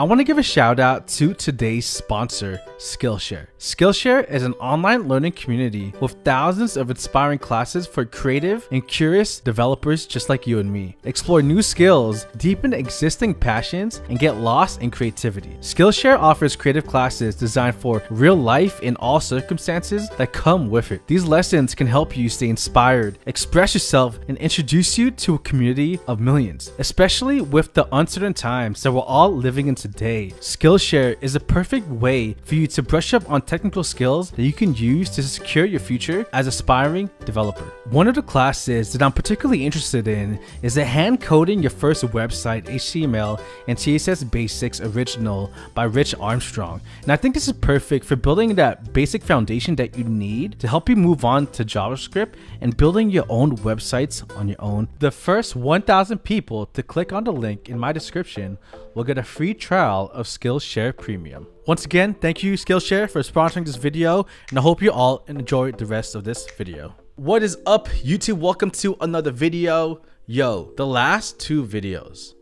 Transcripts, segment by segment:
I want to give a shout out to today's sponsor, Skillshare. Skillshare is an online learning community with thousands of inspiring classes for creative and curious developers just like you and me. Explore new skills, deepen existing passions, and get lost in creativity. Skillshare offers creative classes designed for real life in all circumstances that come with it. These lessons can help you stay inspired, express yourself, and introduce you to a community of millions, especially with the uncertain times that we're all living in today. Skillshare is a perfect way for you to brush up on technical skills that you can use to secure your future as an aspiring developer. One of the classes that I'm particularly interested in is the hand coding your first website HTML and CSS basics original by Rich Armstrong, and I think this is perfect for building that basic foundation that you need to help you move on to JavaScript and building your own websites on your own. The first 1,000 people to click on the link in my description will get a free trial of Skillshare Premium. Once again, thank you Skillshare for sponsoring this video, and I hope you all enjoyed the rest of this video. What is up YouTube? Welcome to another video. Yo, the last two videos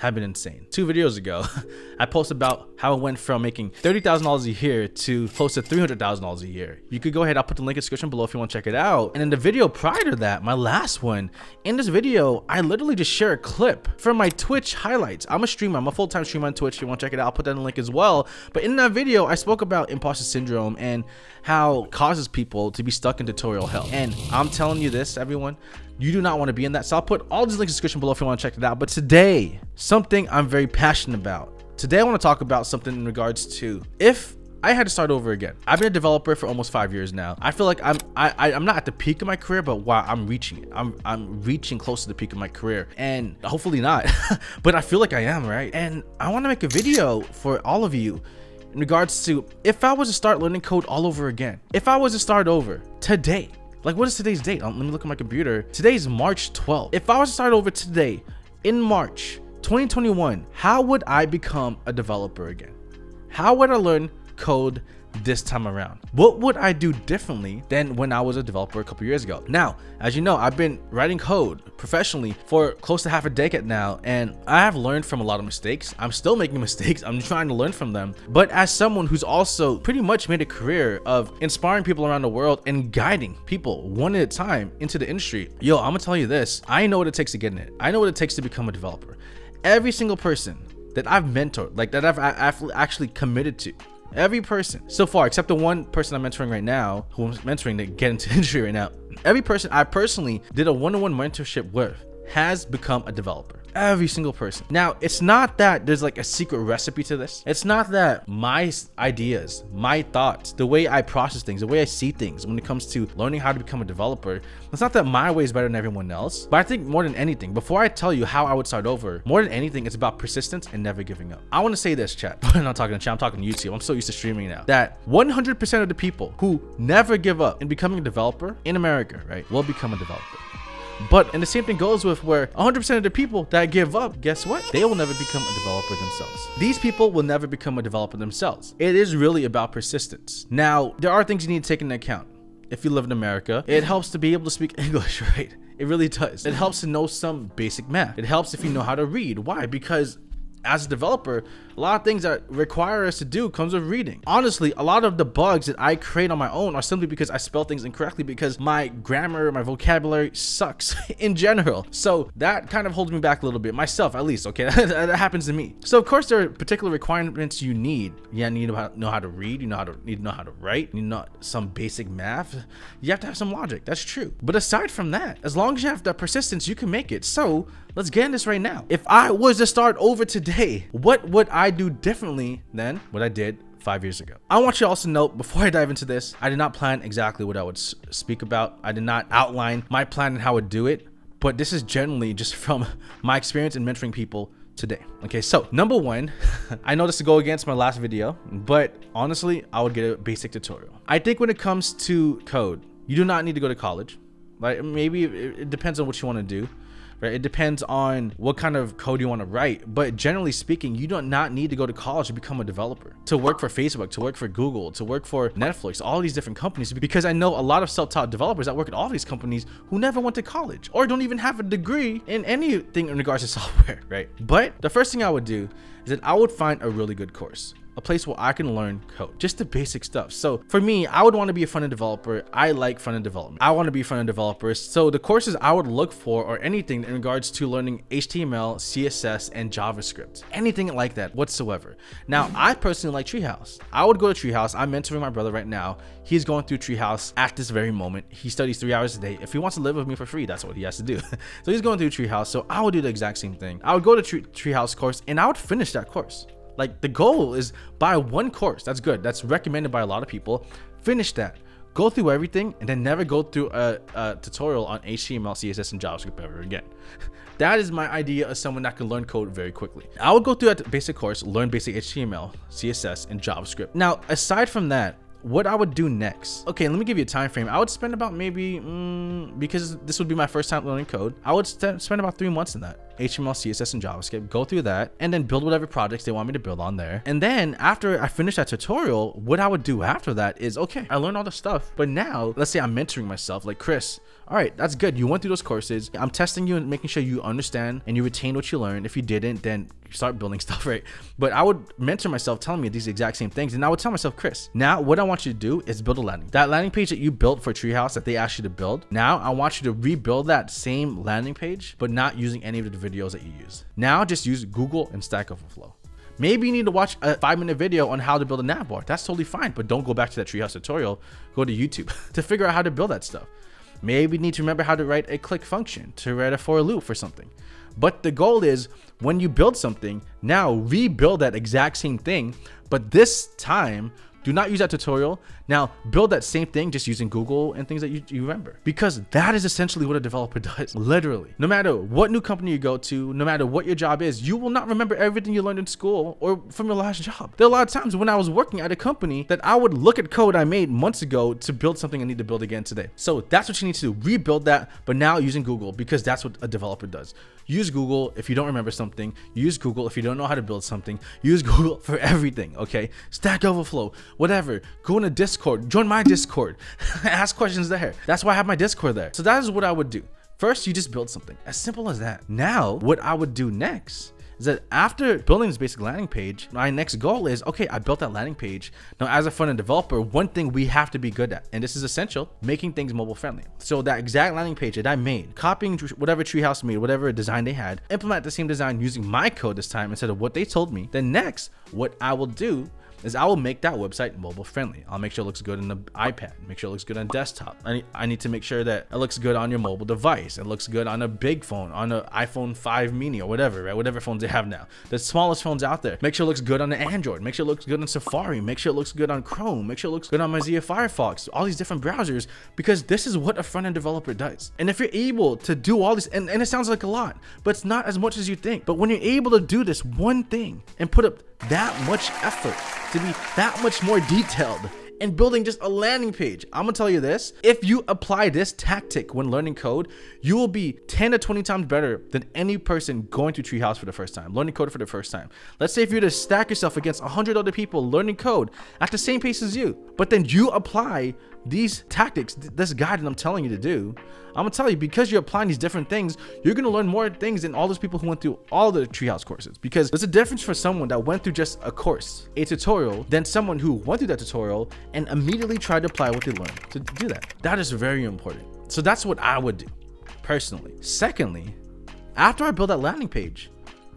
have been insane. 2 videos ago, I posted about how I went from making $30,000 a year to close to $300,000 a year. You could go ahead, I'll put the link in the description below if you want to check it out. And in the video prior to that, my last one, in this video, I literally just share a clip from my Twitch highlights. I'm a streamer, I'm a full-time streamer on Twitch. If you want to check it out, I'll put that in the link as well. But in that video, I spoke about imposter syndrome and how it causes people to be stuck in tutorial hell. And I'm telling you this, everyone, you do not want to be in that. So I'll put all these links in the description below if you want to check it out. But today, something I'm very passionate about. Today, I want to talk about something in regards to if I had to start over again. I've been a developer for almost 5 years now. I feel like I'm not at the peak of my career, but wow, I'm reaching it. I'm reaching close to the peak of my career, and hopefully not, but I feel like I am, right? And I want to make a video for all of you in regards to if I was to start learning code all over again, if I was to start over today. Like, what is today's date? Let me look at my computer. Today's March 12th. If I was to start over today, in March 2021, how would I become a developer again? How would I learn code this time around? What would I do differently than when I was a developer a couple years ago? Now, as you know, I've been writing code professionally for close to half a decade now, and I have learned from a lot of mistakes. I'm still making mistakes. I'm trying to learn from them. But as someone who's also pretty much made a career of inspiring people around the world and guiding people one at a time into the industry, yo, I'm gonna tell you this. I know what it takes to get in it. I know what it takes to become a developer. Every single person that I've mentored, like that I've actually committed to, every person so far, except the one person I'm mentoring right now, who I'm mentoring to get into industry right now, every person I personally did a one-on-one mentorship with has become a developer. Every single person. Now, it's not that there's like a secret recipe to this. It's not that my ideas, my thoughts, the way I process things, the way I see things when it comes to learning how to become a developer, it's not that my way is better than everyone else. But I think more than anything, before I tell you how I would start over, more than anything, it's about persistence and never giving up. I want to say this, chat. I'm not talking to chat, I'm talking to YouTube. I'm so used to streaming now. That 100% of the people who never give up in becoming a developer in America, right, will become a developer. But, and the same thing goes with where 100% of the people that give up, guess what? They will never become a developer themselves. These people will never become a developer themselves. It is really about persistence. Now, there are things you need to take into account. If you live in America, it helps to be able to speak English, right? It really does. It helps to know some basic math. It helps if you know how to read. Why? Because as a developer, a lot of things that require us to do comes with reading. Honestly, a lot of the bugs that I create on my own are simply because I spell things incorrectly because my grammar, my vocabulary sucks in general. So that kind of holds me back a little bit, myself at least, okay? That happens to me. So of course, there are particular requirements you need. Yeah, you know how to read, you need to know how to write, you know some basic math. You have to have some logic, that's true. But aside from that, as long as you have that persistence, you can make it. So let's get in this right now. If I was to start over today, what would I do differently than what I did 5 years ago? I want you to also note, before I dive into this, I did not plan exactly what I would speak about. I did not outline my plan and how I would do it, but this is generally just from my experience in mentoring people today. Okay, so number one, I know this to go against my last video, but honestly, I would get a basic tutorial. I think when it comes to code, you do not need to go to college, right? Maybe it depends on what you want to do. right? It depends on what kind of code you want to write. But generally speaking, you do not need to go to college to become a developer, to work for Facebook, to work for Google, to work for Netflix, all these different companies. Because I know a lot of self-taught developers that work at all these companies who never went to college or don't even have a degree in anything in regards to software, right? But the first thing I would do is that I would find a really good course, a place where I can learn code, just the basic stuff. So for me, I would want to be a front-end developer. I like front-end development. I want to be a front-end developer. So the courses I would look for are anything in regards to learning HTML, CSS, and JavaScript, anything like that whatsoever. Now, I personally like Treehouse. I would go to Treehouse. I'm mentoring my brother right now. He's going through Treehouse at this very moment. He studies 3 hours a day. If he wants to live with me for free, that's what he has to do. So he's going through Treehouse. So I would do the exact same thing. I would go to Treehouse course and I would finish that course. Like, the goal is buy one course. That's good. That's recommended by a lot of people. Finish that. Go through everything and then never go through a tutorial on HTML, CSS, and JavaScript ever again. That is my idea of someone that can learn code very quickly. I would go through that basic course, learn basic HTML, CSS, and JavaScript. Now, aside from that, what I would do next. Okay, let me give you a time frame. I would spend about maybe, because this would be my first time learning code, I would spend about 3 months in that. HTML, CSS, and JavaScript, go through that, and then build whatever projects they want me to build on there. And then after I finish that tutorial, what I would do after that is, okay, I learned all the stuff, but now let's say I'm mentoring myself, like, Chris, all right, that's good. You went through those courses. I'm testing you and making sure you understand and you retain what you learned. If you didn't, then start building stuff, right? But I would mentor myself telling me these exact same things. And I would tell myself, Chris, now what I want you to do is build a landing. That landing page that you built for Treehouse that they asked you to build, now I want you to rebuild that same landing page, but not using any of the videos that you use. Now just use Google and Stack Overflow. Maybe you need to watch a 5-minute video on how to build a nav bar. That's totally fine, but don't go back to that Treehouse tutorial. Go to YouTube to figure out how to build that stuff. Maybe you need to remember how to write a click function, to write a for loop for something. But the goal is, when you build something, now rebuild that exact same thing, but this time do not use that tutorial. Now build that same thing just using Google and things that you remember, because that is essentially what a developer does. Literally, no matter what new company you go to, no matter what your job is, you will not remember everything you learned in school or from your last job. There are a lot of times when I was working at a company that I would look at code I made months ago to build something I need to build again today. So that's what you need to do. Rebuild that, but now using Google, because that's what a developer does. Use Google if you don't remember something. Use Google if you don't know how to build something. Use Google for everything, okay? Stack Overflow, whatever. Go into Discord, join my Discord, ask questions there. That's why I have my Discord there. So that is what I would do. First, you just build something, as simple as that. Now, what I would do next is that after building this basic landing page, my next goal is, okay, I built that landing page. Now, as a front-end developer, one thing we have to be good at, and this is essential, making things mobile friendly. So that exact landing page that I made, copying whatever Treehouse made, whatever design they had, implement the same design using my code this time instead of what they told me. Then next, what I will do is I will make that website mobile friendly. I'll make sure it looks good on the iPad, make sure it looks good on desktop. I need to make sure that it looks good on your mobile device. It looks good on a big phone, on an iPhone 5 mini or whatever, right? Whatever phones they have now. The smallest phones out there. Make sure it looks good on the Android. Make sure it looks good on Safari. Make sure it looks good on Chrome. Make sure it looks good on Mozilla Firefox, all these different browsers, because this is what a front-end developer does. And if you're able to do all this, and it sounds like a lot, but it's not as much as you think. But when you're able to do this one thing and put up that much effort to be that much more detailed and building just a landing page, I'm gonna tell you this, if you apply this tactic when learning code, you will be 10 to 20 times better than any person going to Treehouse for the first time, learning code for the first time. Let's say if you were to stack yourself against 100 other people learning code at the same pace as you, but then you apply these tactics, this guide that I'm telling you to do, I'm gonna tell you, because you're applying these different things, you're gonna learn more things than all those people who went through all the Treehouse courses. Because there's a difference for someone that went through just a course, a tutorial, than someone who went through that tutorial and immediately tried to apply what they learned to do that. That is very important. So that's what I would do personally. Secondly, after I build that landing page,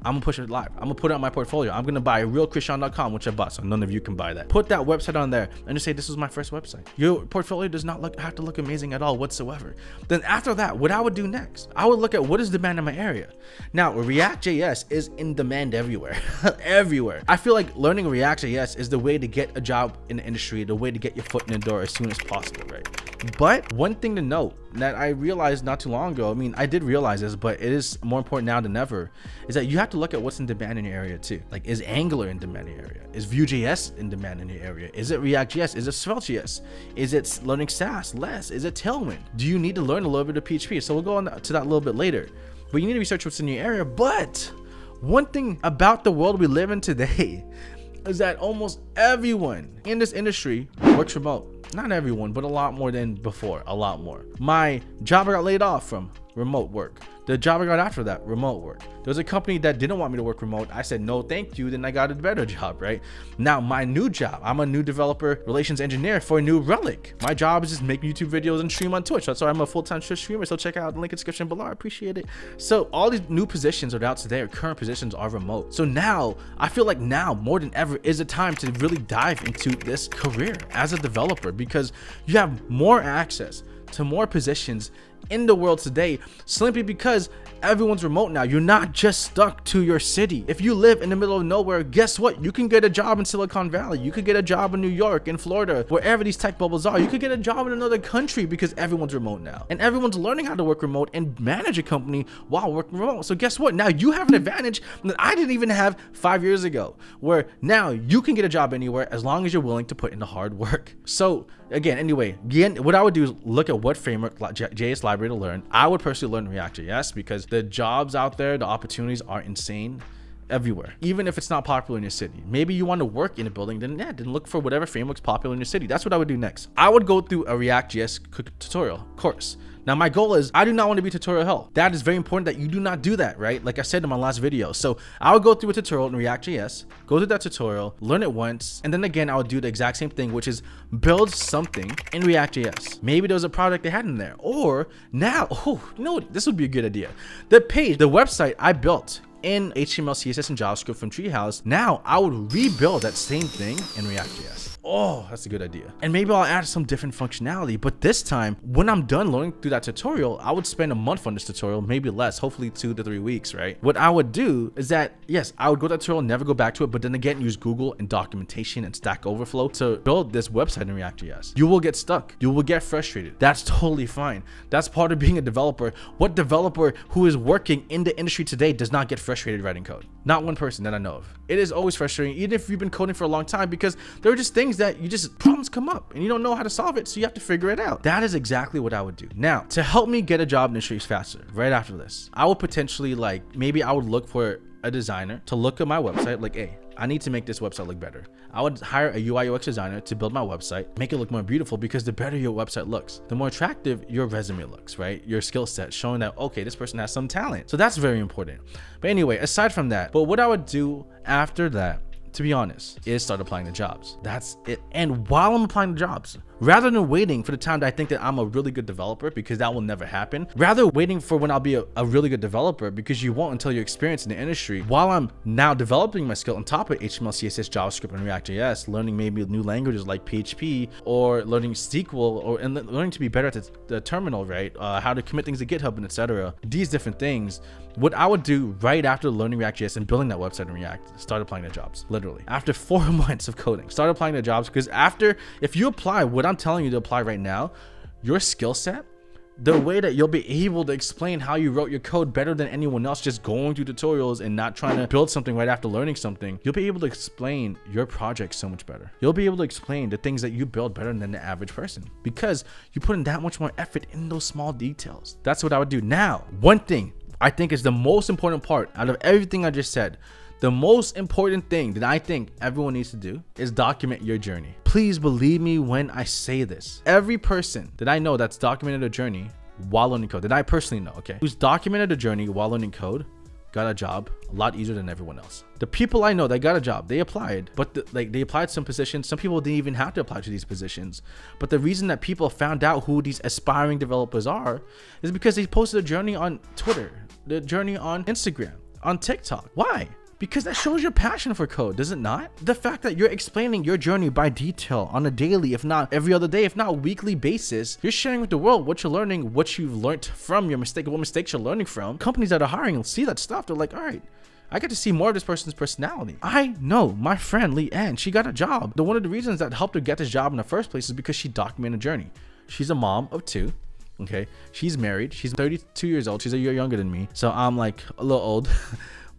I'm gonna push it live. I'm gonna put it on my portfolio. I'm gonna buy realchrishan.com, which I bought, so none of you can buy that. Put that website on there and just say, this was my first website. Your portfolio does not have to look amazing at all whatsoever. Then after that, what I would do next, I would look at what is demand in my area. Now, React.js is in demand everywhere, everywhere. I feel like learning React.js is the way to get a job in the industry, the way to get your foot in the door as soon as possible, right? But one thing to note that I realized not too long ago, I mean, I did realize this, but it is more important now than ever, is that you have to look at what's in demand in your area too. Like, is Angular in demand in your area? Is Vue.js in demand in your area? Is it React.js? Is it Svelte.js? Is it learning SaaS less? Is it Tailwind? Do you need to learn a little bit of PHP? So we'll go on to that a little bit later. but you need to research what's in your area. But one thing about the world we live in today is that almost everyone in this industry works remote. Not everyone, but a lot more than before, a lot more. My job I got laid off from, remote work. The job I got after that, remote work. There was a company that didn't want me to work remote. I said, no, thank you. Then I got a better job, right? Now, my new job, I'm a new developer relations engineer for New Relic. My job is just make YouTube videos and stream on Twitch. That's why I'm a full-time Twitch streamer. So check out the link in the description below. I appreciate it. So all these new positions are out today, or current positions are remote. So now, I feel like now more than ever is the time to really dive into this career as a developer, because you have more access to more positions in the world today simply because everyone's remote now. You're not just stuck to your city. If you live in the middle of nowhere, guess what? You can get a job in Silicon Valley. You could get a job in New York, in Florida, wherever these tech bubbles are. You could get a job in another country because everyone's remote now, and everyone's learning how to work remote and manage a company while working remote. So guess what? Now you have an advantage that I didn't even have 5 years ago, where now you can get a job anywhere as long as you're willing to put in the hard work. So again, what I would do is look at what framework JS library to learn. I would personally learn React.js because the jobs out there, the opportunities are insane everywhere, even if it's not popular in your city. Maybe you want to work in a building, then look for whatever framework's popular in your city. That's what I would do next. I would go through a React.js tutorial course. Now, my goal is I do not want to be tutorial hell. That is very important that you do not do that, right? Like I said in my last video. So I would go through a tutorial in React.js, go through that tutorial, learn it once, and then again, I would do the exact same thing, which is build something in React.js. Maybe there was a product they had in there, or now, this would be a good idea. The page, the website I built in HTML, CSS, and JavaScript from Treehouse, now I would rebuild that same thing in React.js. Oh, that's a good idea. And maybe I'll add some different functionality, but this time, when I'm done learning through that tutorial, I would spend a month on this tutorial, maybe less, hopefully 2 to 3 weeks, right? What I would do is that, yes, I would go to that tutorial, never go back to it, but then again, use Google and documentation and Stack Overflow to build this website in React.js. You will get stuck. You will get frustrated. That's totally fine. That's part of being a developer. What developer who is working in the industry today does not get frustrated writing code? Not one person that I know of. It is always frustrating, even if you've been coding for a long time, because there are just things that you just, problems come up and you don't know how to solve it, so you have to figure it out. That is exactly what I would do. Now, to help me get a job in the industry faster, right after this, I would potentially, like, maybe I would look for a designer to look at my website, like, hey, I need to make this website look better. I would hire a UI UX designer to build my website, make it look more beautiful, because the better your website looks, the more attractive your resume looks, right? Your skill set showing that, okay, this person has some talent. So that's very important. But anyway, aside from that, but what I would do after that, to be honest, is start applying to jobs. That's it. And while I'm applying to jobs, rather than waiting for the time that I think that I'm a really good developer, because that will never happen, rather waiting for when I'll be a really good developer, because you won't until you're experienced in the industry. While I'm now developing my skill on top of HTML, CSS, JavaScript, and React.js, learning maybe new languages like PHP, or learning SQL, and learning to be better at the terminal, right? How to commit things to GitHub and etc. These different things. What I would do right after learning React.js and building that website in React, start applying to jobs. Literally, after 4 months of coding, start applying to jobs, because if you apply what I'm telling you to apply right now, your skill set, the way that you'll be able to explain how you wrote your code better than anyone else, just going through tutorials and not trying to build something right after learning something, you'll be able to explain your project so much better. You'll be able to explain the things that you build better than the average person, because you put in that much more effort in those small details. That's what I would do. Now, one thing I think is the most important part out of everything I just said, the most important thing that I think everyone needs to do is document your journey. Please believe me when I say this. Every person that I know that's documented a journey while learning code, that I personally know, okay, who's documented a journey while learning code, got a job a lot easier than everyone else. The people I know that got a job, they applied, but they applied some positions. Some people didn't even have to apply to these positions. But the reason that people found out who these aspiring developers are is because they posted a journey on Twitter, the journey on Instagram, on TikTok. Why? Because that shows your passion for code, does it not? The fact that you're explaining your journey by detail on a daily, if not every other day, if not weekly basis, you're sharing with the world what you're learning, what you've learned from your mistake, what mistakes you're learning from. Companies that are hiring will see that stuff. They're like, all right, I got to see more of this person's personality. I know my friend Lee Ann, she got a job. One of the reasons that helped her get this job in the first place is because she documented a journey. She's a mom of two. Okay, she's married. She's 32 years old. She's a year younger than me. So I'm like a little old.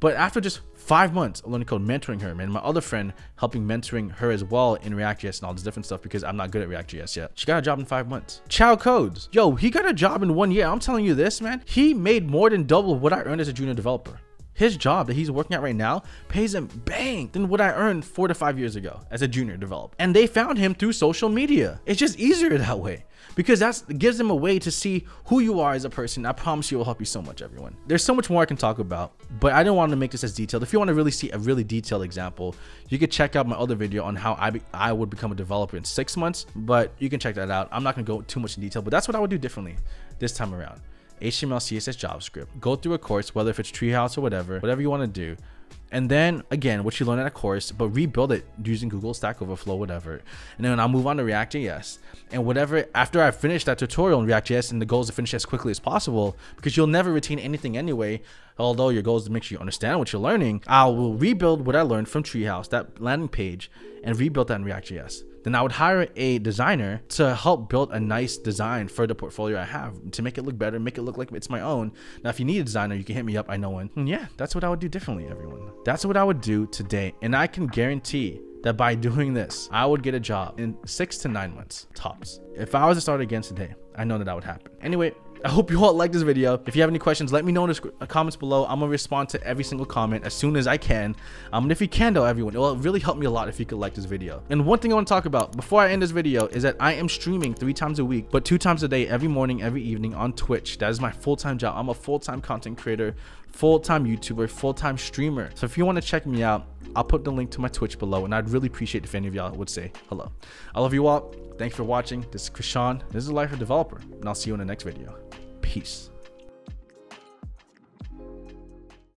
But after just 5 months of learning code, mentoring her, man, my other friend helping mentoring her as well in React.js and all this different stuff because I'm not good at React.js yet. She got a job in 5 months. Chow Codes. Yo, he got a job in 1 year. I'm telling you this, man. He made more than double what I earned as a junior developer. His job that he's working at right now pays him bang than what I earned 4 to 5 years ago as a junior developer. And they found him through social media. It's just easier that way because that gives them a way to see who you are as a person. I promise you it will help you so much, everyone. There's so much more I can talk about, but I don't want to make this as detailed. If you want to really see a really detailed example, you could check out my other video on how I would become a developer in 6 months, but you can check that out. I'm not going to go too much in detail, but that's what I would do differently this time around. HTML, CSS, JavaScript, go through a course, whether if it's Treehouse or whatever you want to do. And then again, what you learn at a course, but rebuild it using Google, Stack Overflow, whatever. And then I'll move on to React.js and whatever, after I finish that tutorial in React.js, and the goal is to finish as quickly as possible because you'll never retain anything anyway. Although your goal is to make sure you understand what you're learning, I will rebuild what I learned from Treehouse, that landing page, and rebuild that in React.js. Then I would hire a designer to help build a nice design for the portfolio I have to make it look better, make it look like it's my own. Now, if you need a designer, you can hit me up. I know one. And yeah, that's what I would do differently, everyone. That's what I would do today. And I can guarantee that by doing this, I would get a job in 6 to 9 months, tops. If I was to start again today, I know that that would happen. Anyway, I hope you all like this video. If you have any questions, let me know in the comments below. I'm gonna respond to every single comment as soon as I can. And if you can though, everyone, it will really help me a lot if you could like this video. And one thing I want to talk about before I end this video is that I am streaming 3 times a week, but 2 times a day, every morning, every evening on Twitch. That is my full-time job. I'm a full-time content creator, full-time YouTuber, full-time streamer. So if you want to check me out, I'll put the link to my Twitch below, and I'd really appreciate if any of y'all would say hello. I love you all. Thanks for watching. This is Krishan. This is Life for Developer, and I'll see you in the next video. Peace.